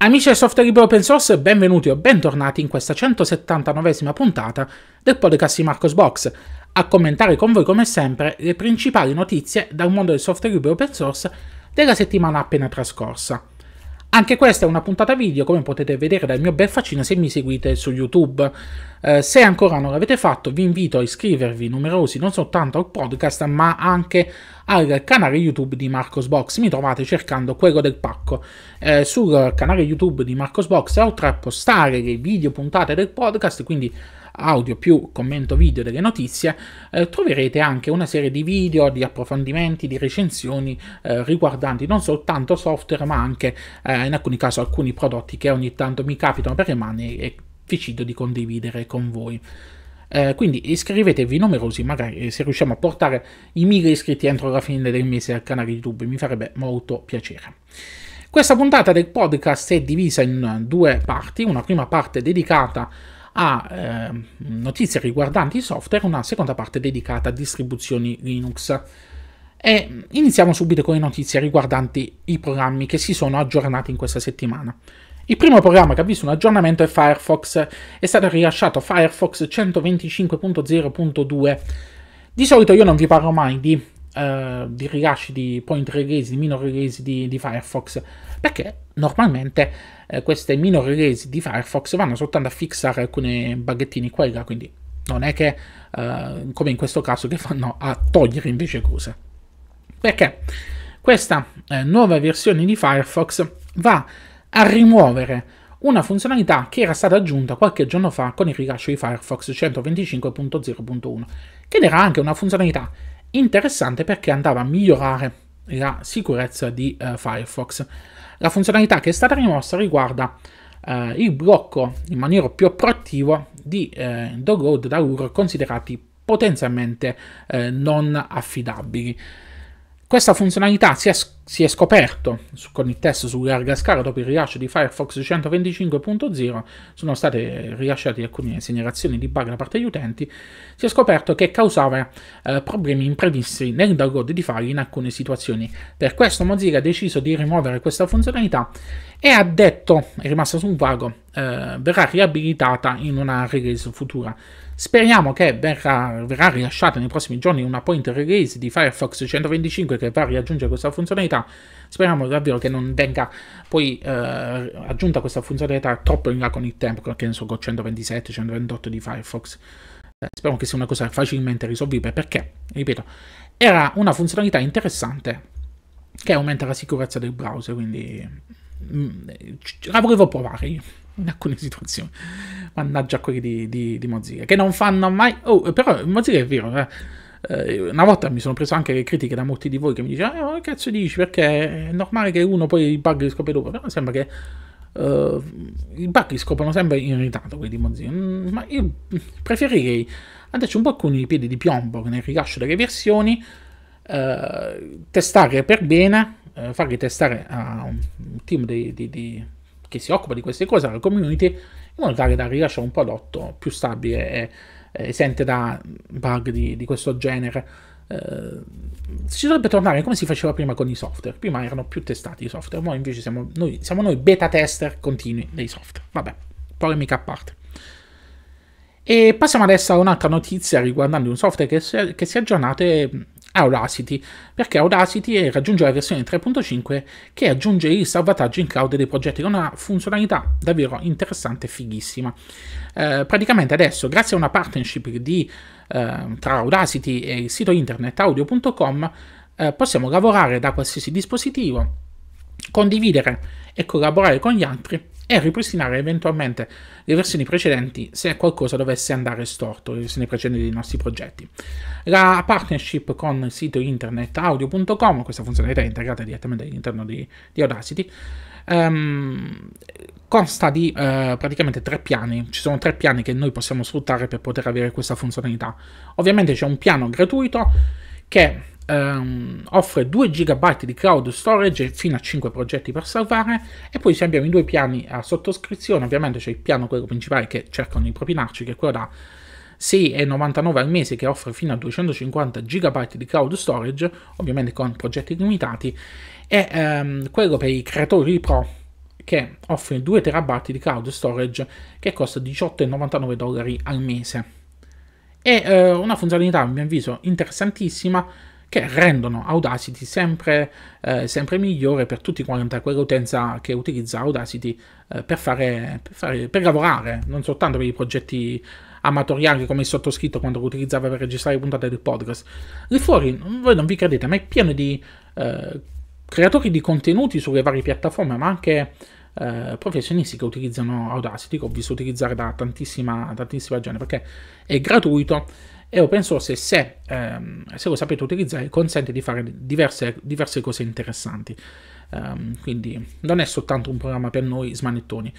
Amici del software libero open source, benvenuti o bentornati in questa 179esima puntata del podcast di Marco's Box, a commentare con voi come sempre le principali notizie dal mondo del software libero open source della settimana appena trascorsa. Anche questa è una puntata video, come potete vedere dal mio bel faccino se mi seguite su YouTube. Se ancora non l'avete fatto, vi invito a iscrivervi numerosi non soltanto al podcast ma anche al canale YouTube di Marco's Box. Mi trovate cercando quello del pacco. Sul canale YouTube di Marco's Box, oltre a postare le video puntate del podcast, quindi audio più commento video delle notizie, troverete anche una serie di video, di approfondimenti, di recensioni riguardanti non soltanto software ma anche in alcuni casi alcuni prodotti che ogni tanto mi capitano per le mani e decido di condividere con voi. Quindi iscrivetevi numerosi, magari se riusciamo a portare i 1000 iscritti entro la fine del mese al canale YouTube mi farebbe molto piacere. Questa puntata del podcast è divisa in due parti, una prima parte dedicata a notizie riguardanti il software, una seconda parte dedicata a distribuzioni Linux. E iniziamo subito con le notizie riguardanti i programmi che si sono aggiornati in questa settimana. Il primo programma che ha visto un aggiornamento è Firefox. È stato rilasciato Firefox 125.0.2. Di solito io non vi parlo mai di rilasci di point release, di minor release di Firefox, perché normalmente queste minor release di Firefox vanno soltanto a fixare alcune baghettine qua e là, quindi non è che come in questo caso che fanno a togliere invece cose, perché questa nuova versione di Firefox va a rimuovere una funzionalità che era stata aggiunta qualche giorno fa con il rilascio di Firefox 125.0.1, che era anche una funzionalità interessante perché andava a migliorare la sicurezza di Firefox. La funzionalità che è stata rimossa riguarda il blocco in maniera più proattiva di download da URL considerati potenzialmente non affidabili. Questa funzionalità si è scoperto con il test su larga scala dopo il rilascio di Firefox 125.0, sono state rilasciate alcune segnalazioni di bug da parte degli utenti, si è scoperto che causava problemi imprevisti nel download di file in alcune situazioni. Per questo Mozilla ha deciso di rimuovere questa funzionalità e ha detto, è rimasta sul vago, verrà riabilitata in una release futura. Speriamo che verrà rilasciata nei prossimi giorni una point release di Firefox 125 che va a riaggiungere questa funzionalità. Speriamo davvero che non venga poi aggiunta questa funzionalità troppo in là con il tempo, perché ne so, con 127, 128 di Firefox. Spero che sia una cosa facilmente risolvibile, perché, ripeto, era una funzionalità interessante che aumenta la sicurezza del browser, quindi la volevo provare io in alcune situazioni, mannaggia quelli di Mozilla che non fanno mai. Oh, però Mozilla è vero, una volta mi sono preso anche le critiche da molti di voi che mi dicevano che cazzo dici, perché è normale che uno poi i bug li scopre dopo, però sembra che i bug li scoprono sempre in ritardo quelli di Mozilla, ma io preferirei andarci un po' con i piedi di piombo nel rilascio delle versioni, testare per bene, farli testare a un team che si occupa di queste cose, alla community, in modo tale da rilasciare un prodotto più stabile e esente da bug di questo genere. Si dovrebbe tornare come si faceva prima con i software. Prima erano più testati i software, ora invece siamo noi beta tester continui dei software. Vabbè, polemica a parte. E passiamo adesso a un'altra notizia riguardante un software che si è aggiornato, Audacity, perché Audacity raggiunge la versione 3.5 che aggiunge il salvataggio in cloud dei progetti, con una funzionalità davvero interessante e fighissima. Praticamente adesso, grazie a una partnership tra Audacity e il sito internet audio.com, possiamo lavorare da qualsiasi dispositivo, condividere e collaborare con gli altri e ripristinare eventualmente le versioni precedenti se qualcosa dovesse andare storto, le versioni precedenti dei nostri progetti. La partnership con il sito internet audio.com, questa funzionalità è integrata direttamente all'interno di Audacity, consta di praticamente tre piani. Ci sono tre piani che noi possiamo sfruttare per poter avere questa funzionalità. Ovviamente c'è un piano gratuito che offre 2 GB di cloud storage fino a 5 progetti per salvare, e poi abbiamo i due piani a sottoscrizione. Ovviamente c'è il piano, quello principale, che cercano di propinarci, che è quello da €6,99 al mese, che offre fino a 250 GB di cloud storage, ovviamente con progetti limitati, e quello per i creatori pro, che offre 2 terabyte di cloud storage che costa $18,99 al mese. È una funzionalità, a mio avviso, interessantissima, che rendono Audacity sempre migliore per tutti quanti quell'utenza che utilizza Audacity per lavorare, non soltanto per i progetti amatoriali come il sottoscritto quando lo utilizzava per registrare le puntate del podcast. Lì fuori, voi non vi credete, ma è pieno di creatori di contenuti sulle varie piattaforme, ma anche professionisti che utilizzano Audacity, che ho visto utilizzare da tantissima gente, perché è gratuito, è open source e se lo sapete utilizzare consente di fare diverse cose interessanti. Quindi non è soltanto un programma per noi smanettoni.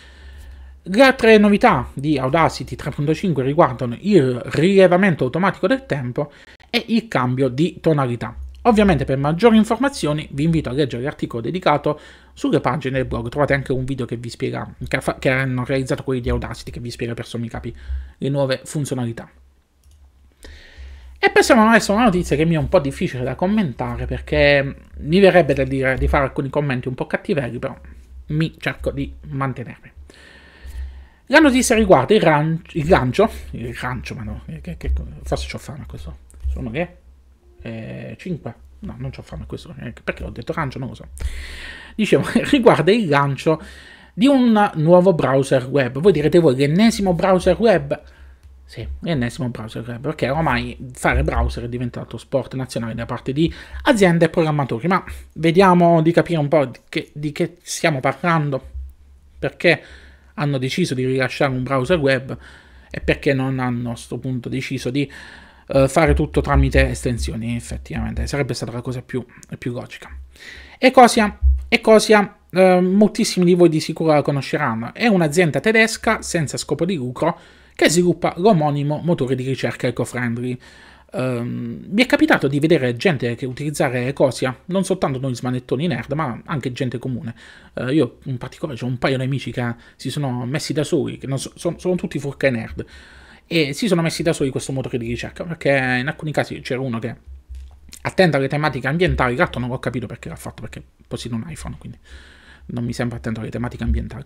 Le altre novità di Audacity 3.5 riguardano il rilevamento automatico del tempo e il cambio di tonalità. Ovviamente per maggiori informazioni vi invito a leggere l'articolo dedicato sulle pagine del blog, trovate anche un video che vi spiega, che hanno realizzato quelli di Audacity, che vi spiega per sommi capi le nuove funzionalità. E passiamo adesso a una notizia che mi è un po' difficile da commentare, perché mi verrebbe da dire di fare alcuni commenti un po' cattivelli, però mi cerco di mantenermi. La notizia riguarda il gancio, ma no, forse c'ho fame a questo, sono che 5? No, non c'ho fame a questo, perché ho detto gancio, non lo so. Dicevo, riguarda il gancio di un nuovo browser web. Voi direte, voi, l'ennesimo browser web? Sì, l'ennesimo browser web, perché ormai fare browser è diventato sport nazionale da parte di aziende e programmatori, ma vediamo di capire un po' di che stiamo parlando, perché hanno deciso di rilasciare un browser web e perché non hanno a questo punto deciso di fare tutto tramite estensioni. Effettivamente sarebbe stata la cosa più logica. Ecosia, moltissimi di voi di sicuro la conosceranno, è un'azienda tedesca senza scopo di lucro che sviluppa l'omonimo motore di ricerca eco-friendly. Mi è capitato di vedere gente che utilizzare Ecosia, non soltanto noi smanettoni nerd, ma anche gente comune. Io in particolare ho un paio di amici che si sono messi da soli, che non sono tutti furca nerd, e si sono messi da soli questo motore di ricerca, perché in alcuni casi c'era uno che, attento alle tematiche ambientali, l'altro non l'ho capito perché l'ha fatto, perché possiede un iPhone, quindi non mi sembra attento alle tematiche ambientali.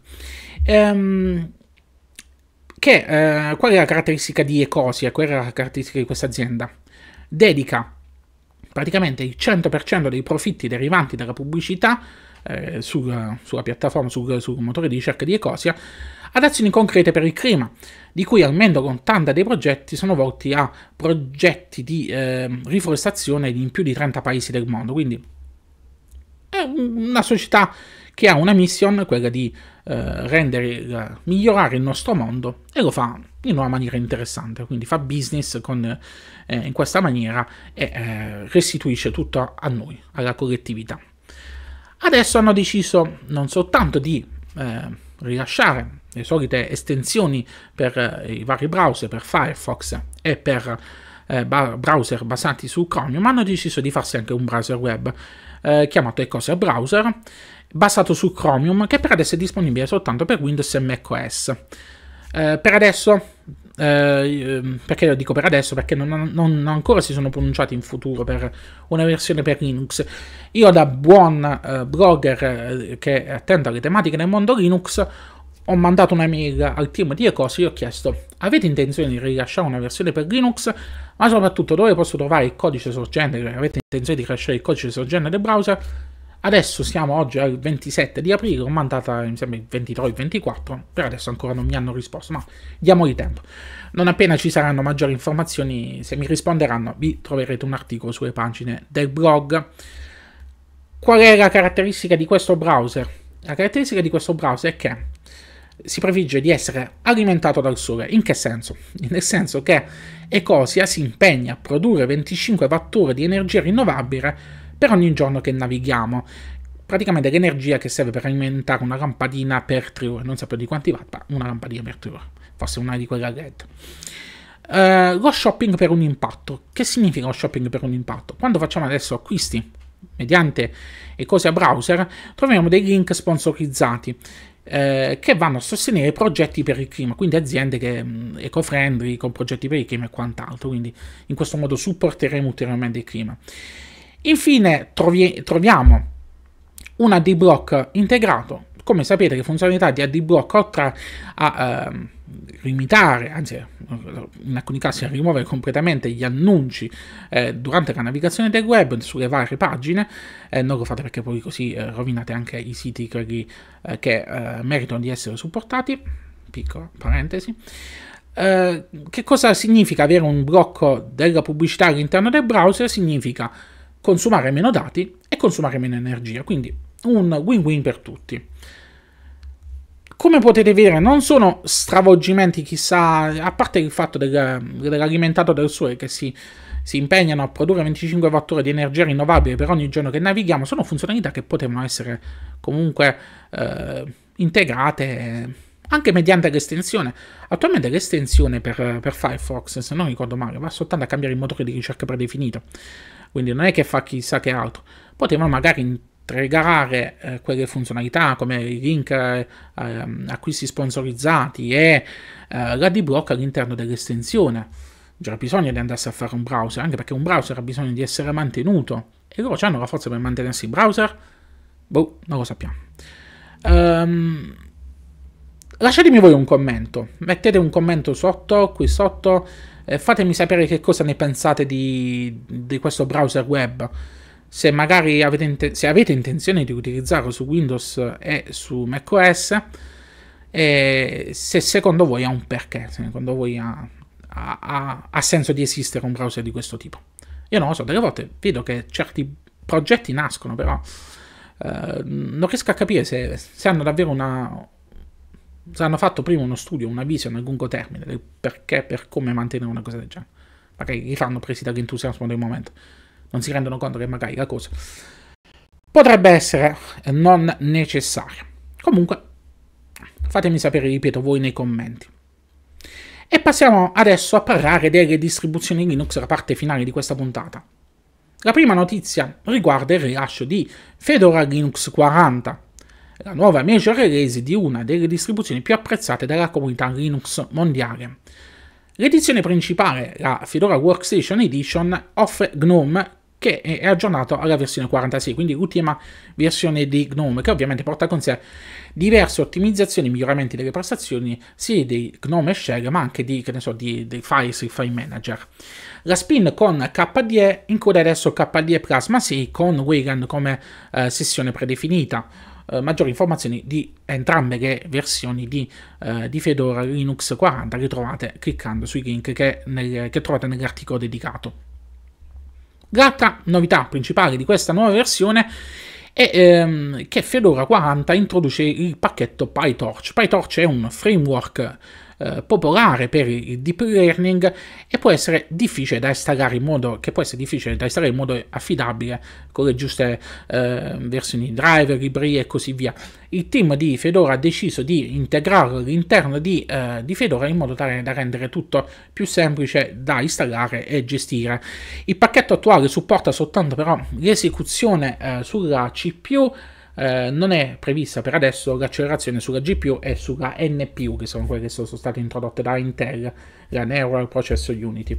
Qual è la caratteristica di Ecosia? Qual è la caratteristica di questa azienda? Dedica praticamente il 100% dei profitti derivanti dalla pubblicità sulla piattaforma, sul motore di ricerca di Ecosia, ad azioni concrete per il clima, di cui almeno l'80 dei progetti sono volti a progetti di riforestazione in più di 30 paesi del mondo. Quindi è una società che ha una mission, quella di migliorare il nostro mondo, e lo fa in una maniera interessante, quindi fa business in questa maniera e restituisce tutto a noi, alla collettività. Adesso hanno deciso non soltanto di rilasciare le solite estensioni per i vari browser, per Firefox e per browser basati su Chromium, ma hanno deciso di farsi anche un browser web chiamato Ecosia Browser, basato su Chromium, che per adesso è disponibile soltanto per Windows e Mac OS. Per adesso, perché lo dico per adesso? Perché non ancora si sono pronunciati in futuro per una versione per Linux. Io, da buon blogger che attento alle tematiche del mondo Linux, ho mandato una mail al team di Ecosia e ho chiesto: avete intenzione di rilasciare una versione per Linux? Ma soprattutto, dove posso trovare il codice sorgente? Avete intenzione di rilasciare il codice sorgente del browser? Adesso siamo oggi al 27 di aprile, l'ho mandata mi sembra il 23 o il 24, per adesso ancora non mi hanno risposto, ma diamogli tempo. Non appena ci saranno maggiori informazioni, se mi risponderanno, vi troverete un articolo sulle pagine del blog. Qual è la caratteristica di questo browser? La caratteristica di questo browser è che si prefigge di essere alimentato dal sole. In che senso? Nel senso che Ecosia si impegna a produrre 25 watt-ore di energia rinnovabile per ogni giorno che navighiamo, praticamente l'energia che serve per alimentare una lampadina per 3 ore, non sapevo di quanti watt, ma una lampadina per 3 ore, forse una di quelle a LED. Lo shopping per un impatto. Che significa lo shopping per un impatto? Quando facciamo adesso acquisti mediante Ecosia Browser, troviamo dei link sponsorizzati che vanno a sostenere progetti per il clima, quindi aziende che eco-friendly, con progetti per il clima e quant'altro, quindi in questo modo supporteremo ulteriormente il clima. Infine troviamo un ad-block integrato Come sapete, le funzionalità di AdBlock, oltre a limitare, anzi in alcuni casi a rimuovere completamente gli annunci durante la navigazione del web sulle varie pagine, non lo fate perché poi così rovinate anche i siti che meritano di essere supportati, piccola parentesi. Che cosa significa avere un blocco della pubblicità all'interno del browser? Significa consumare meno dati e consumare meno energia, quindi un win-win per tutti. Come potete vedere, non sono stravolgimenti chissà, a parte il fatto dell'alimentato del sole che si impegnano a produrre 25 Wh di energia rinnovabile per ogni giorno che navighiamo. Sono funzionalità che potevano essere comunque integrate anche mediante l'estensione. Attualmente l'estensione per Firefox, se non ricordo male, va soltanto a cambiare il motore di ricerca predefinito, quindi non è che fa chissà che altro. Potevano magari integrare quelle funzionalità come i link, acquisti sponsorizzati e l'AdBlock all'interno dell'estensione. C'era bisogno di andarsi a fare un browser, anche perché un browser ha bisogno di essere mantenuto, e loro hanno la forza per mantenersi in browser? Boh, non lo sappiamo. Lasciatemi voi un commento, mettete un commento sotto, qui sotto, fatemi sapere che cosa ne pensate di questo browser web. Se magari se avete intenzione di utilizzarlo su Windows e su Mac OS, e se secondo voi ha un perché, secondo voi ha senso di esistere un browser di questo tipo. Io non lo so, delle volte vedo che certi progetti nascono, però non riesco a capire se hanno davvero se hanno fatto prima uno studio, una visione a lungo termine, del perché, per come mantenere una cosa del genere. Magari li fanno presi dall'entusiasmo del momento. Non si rendono conto che magari la cosa potrebbe essere non necessaria. Comunque, fatemi sapere, ripeto, voi nei commenti. E passiamo adesso a parlare delle distribuzioni Linux, la parte finale di questa puntata. La prima notizia riguarda il rilascio di Fedora Linux 40, la nuova major release di una delle distribuzioni più apprezzate dalla comunità Linux mondiale. L'edizione principale, la Fedora Workstation Edition, offre GNOME, che è aggiornato alla versione 46, quindi l'ultima versione di GNOME, che ovviamente porta con sé diverse ottimizzazioni e miglioramenti delle prestazioni sia di GNOME Shell, ma anche dei Files, il File Manager. La spin con KDE include adesso KDE Plasma 6 con Wayland come sessione predefinita. Maggiori informazioni di entrambe le versioni di Fedora Linux 40 le trovate cliccando sui link che trovate nell'articolo dedicato. L'altra novità principale di questa nuova versione è che Fedora 40 introduce il pacchetto PyTorch. PyTorch è un framework popolare per il deep learning e può essere difficile da installare in modo affidabile con le giuste versioni driver, librerie e così via. Il team di Fedora ha deciso di integrarlo all'interno di Fedora in modo tale da rendere tutto più semplice da installare e gestire. Il pacchetto attuale supporta soltanto però l'esecuzione sulla CPU. Non è prevista per adesso l'accelerazione sulla GPU e sulla NPU, che sono quelle che sono state introdotte da Intel, la Neural Processing Unity.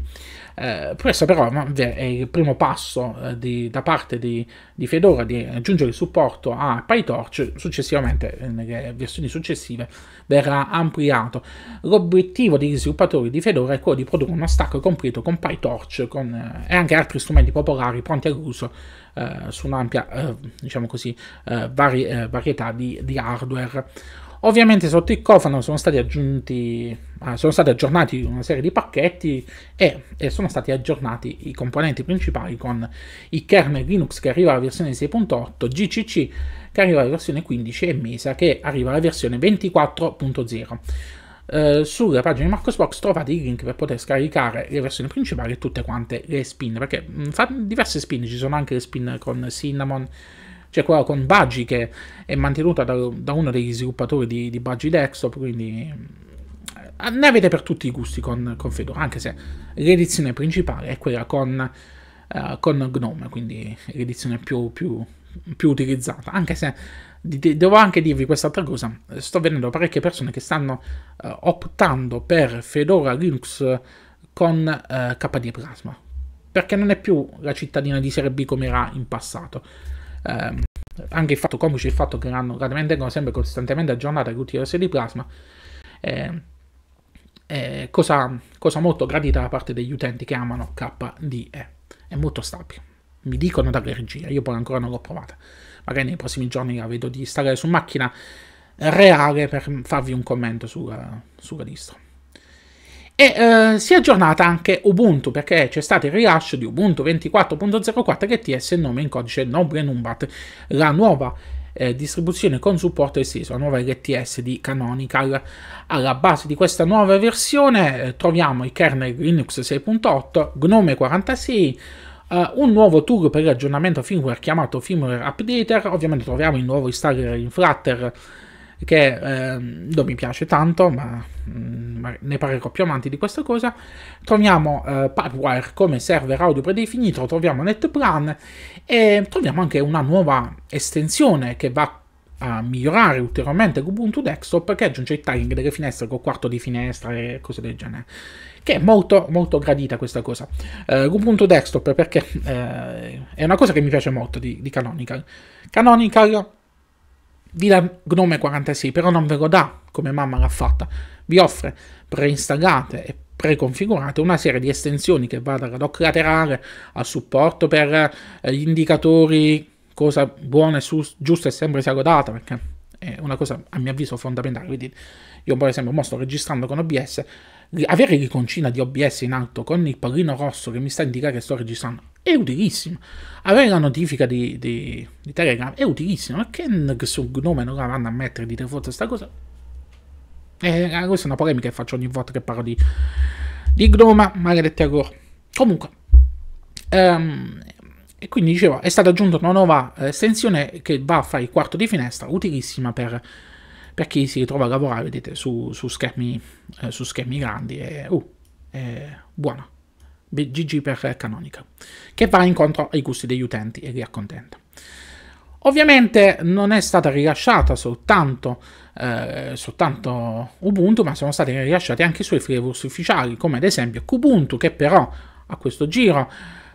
Questo però è il primo passo da parte di Fedora di aggiungere il supporto a PyTorch. Successivamente, nelle versioni successive, verrà ampliato. L'obiettivo degli sviluppatori di Fedora è quello di produrre uno stack completo con PyTorch e anche altri strumenti popolari pronti all'uso su un'ampia varietà di hardware. Ovviamente sotto il cofano sono stati aggiornati una serie di pacchetti e sono stati aggiornati i componenti principali con il kernel Linux che arriva alla versione 6.8, GCC che arriva alla versione 15 e Mesa che arriva alla versione 24.0. Sulla pagina di Marco's Box trovate i link per poter scaricare le versioni principali e tutte quante le spin, perché fa diverse spin, ci sono anche le spin con Cinnamon, c'è quella con Budgie che è mantenuta da uno degli sviluppatori di Budgie Desktop, quindi ne avete per tutti i gusti con Fedora, anche se l'edizione principale è quella con GNOME, quindi l'edizione più utilizzata, anche se devo anche dirvi quest'altra cosa: sto vedendo parecchie persone che stanno optando per Fedora Linux con KDE Plasma, perché non è più la cittadina di serie B come era in passato. anche il fatto comico, il fatto che vengono sempre costantemente aggiornate le ultime versioni di Plasma, cosa molto gradita da parte degli utenti che amano KDE. È molto stabile, mi dicono dalle regie, io poi ancora non l'ho provata, magari nei prossimi giorni la vedo di installare su macchina reale per farvi un commento sulla distro. E si è aggiornata anche Ubuntu, perché c'è stato il rilascio di Ubuntu 24.04 LTS, il nome in codice Noble Numbat, la nuova distribuzione con supporto esteso, la nuova LTS di Canonical. Alla base di questa nuova versione troviamo il kernel Linux 6.8, GNOME 46, un nuovo tool per l'aggiornamento firmware chiamato Firmware Updater, ovviamente troviamo il nuovo installer in Flutter, che non mi piace tanto, ma ne parlerò più avanti di questa cosa. Troviamo Pipewire come server audio predefinito, troviamo Netplan e troviamo anche una nuova estensione che va a migliorare ulteriormente Kubuntu Desktop, che aggiunge il tagging delle finestre col quarto di finestra e cose del genere, che è molto molto gradita questa cosa. Kubuntu Desktop, perché è una cosa che mi piace molto di Canonical. Vi dà GNOME 46, però non ve lo dà come mamma l'ha fatta, vi offre preinstallate e preconfigurate una serie di estensioni che va dalla doc laterale al supporto per gli indicatori, cosa buona e giusta e sempre sia lodata, perché è una cosa a mio avviso fondamentale. Quindi io per esempio mo sto registrando con OBS, avere l'iconcina di OBS in alto con il pallino rosso che mi sta a indicare che sto registrando è utilissimo. Avere la notifica di Telegram è utilissimo, perché su GNOME non la vanno a mettere di default questa cosa? Questa è una polemica che faccio ogni volta che parlo di GNOME, maledetti allora. Comunque, e quindi dicevo, è stata aggiunta una nuova estensione che va a fare il quarto di finestra, utilissima per chi si ritrova a lavorare, vedete, su schermi grandi. È buona. GG per Canonical, che va incontro ai gusti degli utenti e li accontenta. Ovviamente non è stata rilasciata soltanto Ubuntu, ma sono stati rilasciati anche i suoi flavors ufficiali, come ad esempio Kubuntu, che però a questo giro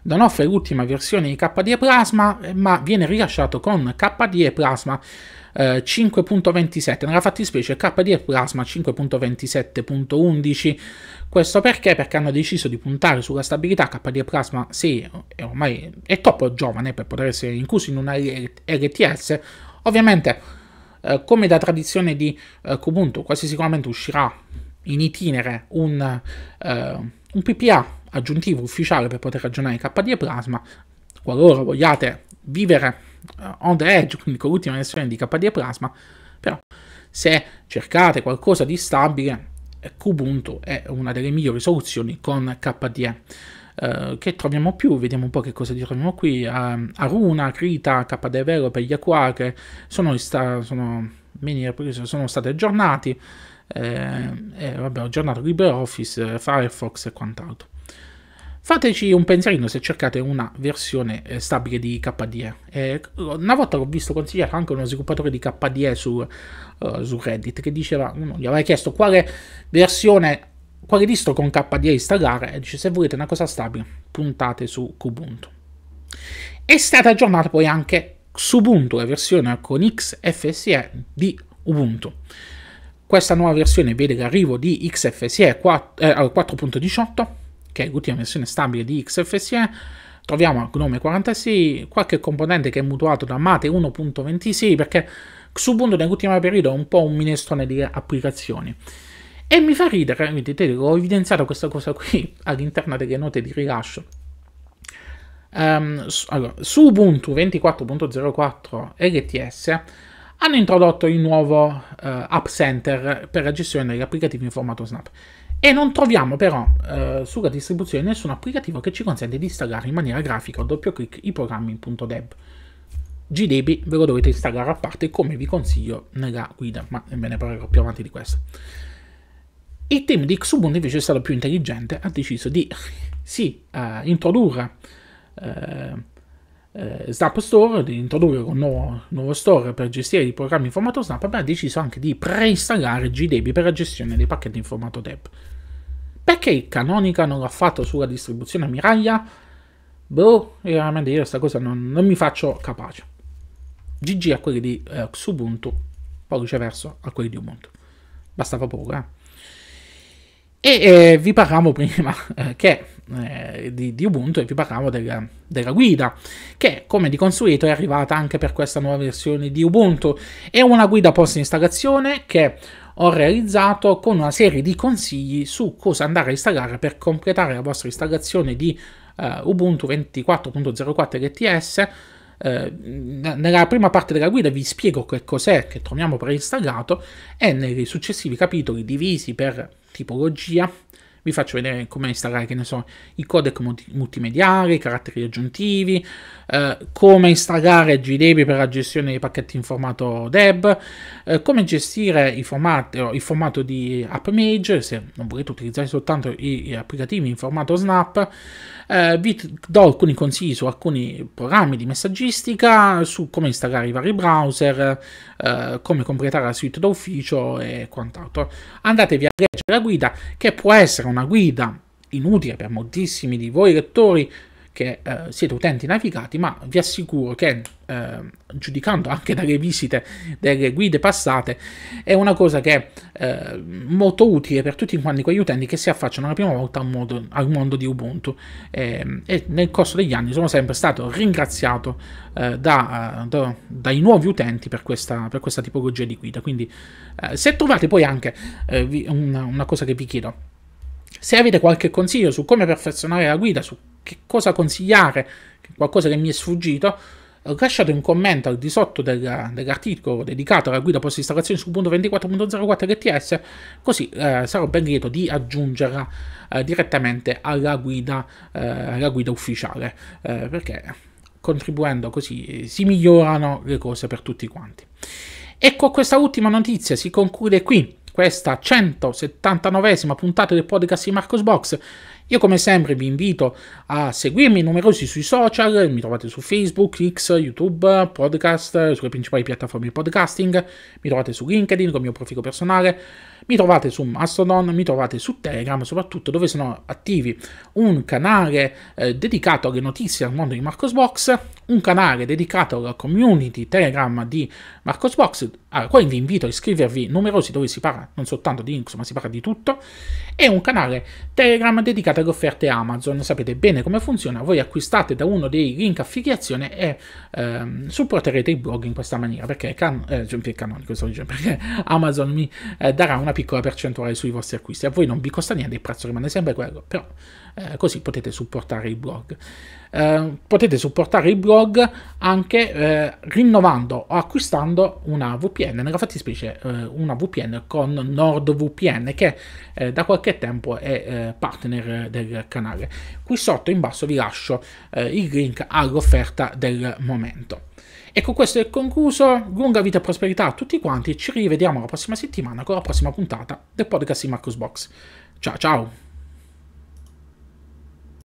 non offre l'ultima versione di KDE Plasma, ma viene rilasciato con KDE Plasma 5.27, nella fattispecie KDE Plasma 5.27.11. questo perché? Perché hanno deciso di puntare sulla stabilità. KDE Plasma sì, ormai è troppo giovane per poter essere incluso in una LTS. Ovviamente come da tradizione di Kubuntu, quasi sicuramente uscirà in itinere un PPA aggiuntivo ufficiale per poter ragionare KDE Plasma. Qualora vogliate vivere on the edge, quindi con l'ultima versione di KDE Plasma, però se cercate qualcosa di stabile, Kubuntu è una delle migliori soluzioni con KDE. Che troviamo più? Vediamo un po' che cosa troviamo qui. Aruna, Krita, KDE Vero per gli Aqua, che sono stati aggiornati. Vabbè, ho aggiornato LibreOffice, Firefox e quant'altro. Fateci un pensierino se cercate una versione stabile di KDE. Una volta l'ho visto consigliato anche uno sviluppatore di KDE su Reddit, che diceva, uno gli aveva chiesto quale distro con KDE installare, e dice: se volete una cosa stabile puntate su Kubuntu. È stata aggiornata poi anche Xubuntu, la versione con XFCE di Ubuntu. Questa nuova versione vede l'arrivo di XFCE 4.18, che è l'ultima versione stabile di XFCE. Troviamo GNOME 46, qualche componente che è mutuato da Mate 1.26, perché Xubuntu nell'ultimo periodo è un po' un minestrone di applicazioni. E mi fa ridere, vedete, ho evidenziato questa cosa qui all'interno delle note di rilascio. Allora, su Ubuntu 24.04 LTS hanno introdotto il nuovo App Center per la gestione degli applicativi in formato Snap. E non troviamo però sulla distribuzione nessun applicativo che ci consente di installare in maniera grafica o doppio clic i programmi .deb. Gdebi ve lo dovete installare a parte, come vi consiglio nella guida, ma ve ne parlerò più avanti di questo. Il team di Xubuntu invece è stato più intelligente, ha deciso di introdurre Snap Store, di introdurre un nuovo store per gestire i programmi in formato Snap, ma ha deciso anche di preinstallare gdebi per la gestione dei pacchetti in formato deb. Perché Canonical non l'ha fatto sulla distribuzione Ammiraglia? Boh, veramente io questa cosa non mi faccio capace. GG a quelli di Xubuntu, pollice verso a quelli di Ubuntu. Bastava poco, eh? E vi parlavamo prima di Ubuntu e vi parlavamo della guida, che come di consueto è arrivata anche per questa nuova versione di Ubuntu. È una guida post installazione che ho realizzato con una serie di consigli su cosa andare a installare per completare la vostra installazione di Ubuntu 24.04 LTS. Nella prima parte della guida vi spiego che cos'è che troviamo preinstallato e nei successivi capitoli divisi per tipologia vi faccio vedere come installare, che ne so, i codec multimediali, i caratteri aggiuntivi, come installare gdebi per la gestione dei pacchetti in formato deb, come gestire il formato di AppMage se non volete utilizzare soltanto gli applicativi in formato snap. Vi do alcuni consigli su alcuni programmi di messaggistica, su come installare i vari browser, come completare la suite d'ufficio e quant'altro. Andatevi a leggere la guida, che può essere una guida inutile per moltissimi di voi lettori che siete utenti navigati, ma vi assicuro che giudicando anche dalle visite delle guide passate è una cosa che è molto utile per tutti quanti quegli utenti che si affacciano la prima volta al mondo di Ubuntu, e nel corso degli anni sono sempre stato ringraziato dai nuovi utenti per questa tipologia di guida. Quindi se trovate poi anche una cosa che vi chiedo: se avete qualche consiglio su come perfezionare la guida, su che cosa consigliare, qualcosa che mi è sfuggito, lasciate un commento al di sotto dell'articolo dedicato alla guida post installazione su Ubuntu 24.04 LTS, così sarò ben lieto di aggiungerla direttamente alla guida ufficiale, perché contribuendo così si migliorano le cose per tutti quanti. E con questa ultima notizia si conclude qui questa 179esima puntata del podcast di Marco's Box. Io come sempre vi invito a seguirmi numerosi sui social, mi trovate su Facebook, X, YouTube, podcast, sulle principali piattaforme di podcasting, mi trovate su LinkedIn con il mio profilo personale, mi trovate su Mastodon, mi trovate su Telegram, soprattutto dove sono attivi un canale dedicato alle notizie al mondo di Marco's Box, un canale dedicato alla community Telegram di Marco's Box, al quale vi invito a iscrivervi numerosi, dove si parla non soltanto di Linux ma si parla di tutto, e un canale Telegram dedicato le offerte Amazon. Sapete bene come funziona, voi acquistate da uno dei link affiliazione e supporterete il blog in questa maniera, perché Amazon mi darà una piccola percentuale sui vostri acquisti, a voi non vi costa niente, il prezzo rimane sempre quello, però così potete supportare il blog. Potete supportare il blog anche rinnovando o acquistando una VPN, nella fattispecie una VPN con NordVPN, che da qualche tempo è partner del canale. Qui sotto in basso vi lascio il link all'offerta del momento. E con questo è concluso, lunga vita e prosperità a tutti quanti, ci rivediamo la prossima settimana con la prossima puntata del podcast di Marco's Box. Ciao ciao!